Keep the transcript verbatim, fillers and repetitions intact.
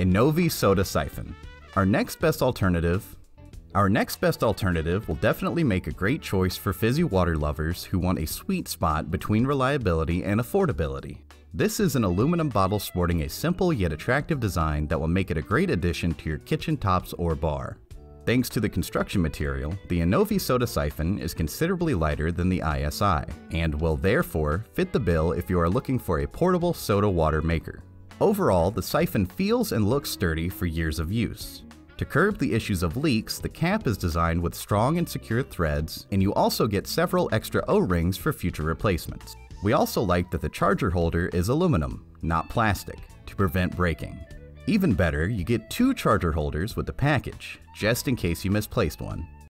Innovee Soda Siphon. Our next best alternative. Our next best alternative will definitely make a great choice for fizzy water lovers who want a sweet spot between reliability and affordability. This is an aluminum bottle sporting a simple yet attractive design that will make it a great addition to your kitchen tops or bar. Thanks to the construction material, the Innovee Soda Siphon is considerably lighter than the I S I and will therefore fit the bill if you are looking for a portable soda water maker. Overall, the siphon feels and looks sturdy for years of use. To curb the issues of leaks, the cap is designed with strong and secure threads, and you also get several extra O-rings for future replacements. We also like that the charger holder is aluminum, not plastic, to prevent breaking. Even better, you get two charger holders with the package, just in case you misplaced one.